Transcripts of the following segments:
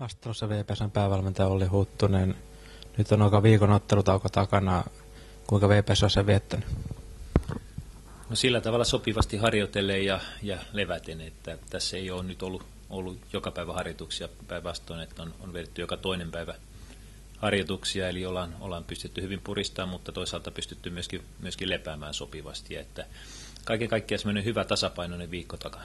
Astros ja VPSn päävalmentaja Olli Huuttunen. Nyt on aika viikon ottelutauko takana. Kuinka VPS on sen viettänyt? No sillä tavalla sopivasti harjoitellen ja leväten, että tässä ei ole nyt ollut joka päivä harjoituksia, päinvastoin, että on vedetty joka toinen päivä harjoituksia, eli ollaan pystytty hyvin puristamaan, mutta toisaalta pystytty myöskin lepäämään sopivasti, että kaiken kaikkiaan semmoinen hyvä tasapainoinen viikko takana.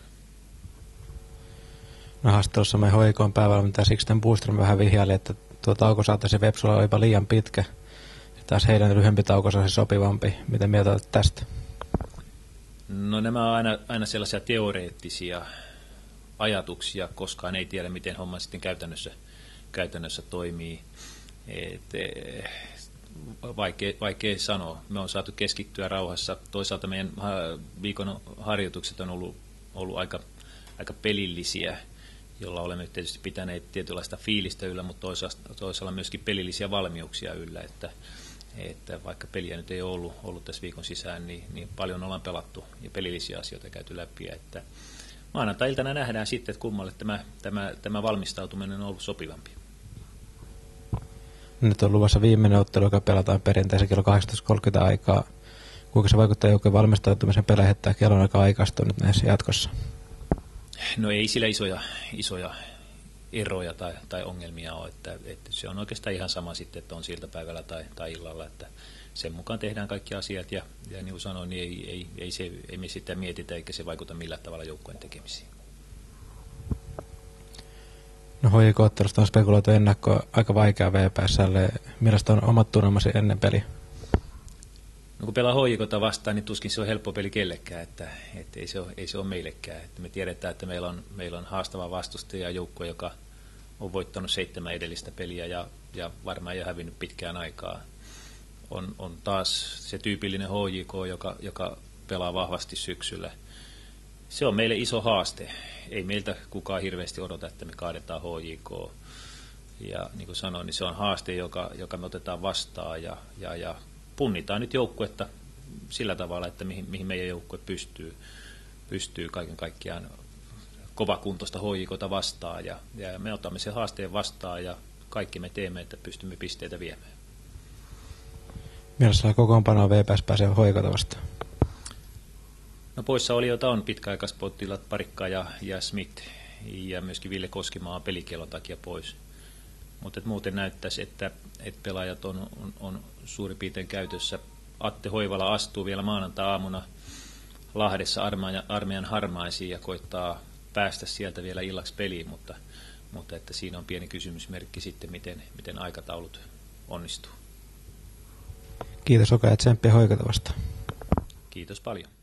No haastattelussa meidän HJK:n päävalmentaja Siksten Bustromin vähän vihjaili, että tuo tauko saataisiin Vepsulla jopa liian pitkä, ja taas heidän lyhyempi tauko saisi sopivampi. Miten mieltä olet tästä? No nämä on aina sellaisia teoreettisia ajatuksia, koskaan ei tiedä, miten homma sitten käytännössä toimii. Vaikea sanoa. Me on saatu keskittyä rauhassa. Toisaalta meidän viikon harjoitukset on ollut aika pelillisiä, jolla olemme tietysti pitäneet tietynlaista fiilistä yllä, mutta toisaalta myöskin pelillisiä valmiuksia yllä, että vaikka peliä nyt ei ole ollut tässä viikon sisään, niin paljon ollaan pelattu ja pelillisiä asioita käyty läpi. Että maanantai-iltana nähdään sitten, että kummalle tämä valmistautuminen on ollut sopivampi. Nyt on luvassa viimeinen ottelu, joka pelataan perjantaisen kello 18.30 aikaa. Kuinka se vaikuttaa joukkueen valmistautumisen peleihin, että kello on aika aikaistunut näissä jatkossa? No ei sillä isoja eroja tai ongelmia ole, että se on oikeastaan ihan sama sitten, että on siltapäivällä tai illalla, että sen mukaan tehdään kaikki asiat ja niin kuin sanoin, niin ei me sitä mietitä eikä se vaikuta millään tavalla joukkueen tekemisiin. No HJK-ottelusta on spekuloitu ennakkoa aika vaikeaa VPS:lle. Millaista on omat tunnelmasi ennen peliä? No kun pelaa HJK:ta vastaan, niin tuskin se on helppo peli kellekään, että ei se ole meillekään. Että me tiedetään, että meillä on haastava vastustaja joukko, joka on voittanut 7 edellistä peliä ja varmaan ei ole hävinnyt pitkään aikaa. On taas se tyypillinen HJK, joka pelaa vahvasti syksyllä. Se on meille iso haaste. Ei meiltä kukaan hirveästi odota, että me kaadetaan HJK. Ja niin kuin sanoin, niin se on haaste, joka me otetaan vastaan ja punnitaan nyt joukkuetta sillä tavalla, että mihin meidän joukkue pystyy kaiken kaikkiaan kovakuntoista HJK:ta vastaan. Ja me otamme sen haasteen vastaan ja kaikki me teemme, että pystymme pisteitä viemään. Millaisella kokoonpanoa VPS pääsee HJK:ta vastaan? No poissaolijoita on pitkäaikaispotilaat Parikka ja Smith ja myöskin Ville Koskimaa on pelikielon takia pois. Mutta muuten näyttäisi, että pelaajat on suurin piirtein käytössä. Atte Hoivala astuu vielä maanantai-aamuna Lahdessa armeijan harmaisiin ja koittaa päästä sieltä vielä illaksi peliin, mutta että siinä on pieni kysymysmerkki sitten, miten aikataulut onnistuu. Kiitos, Oka, ja tsemppiä HJK:ta vastaan. Kiitos paljon.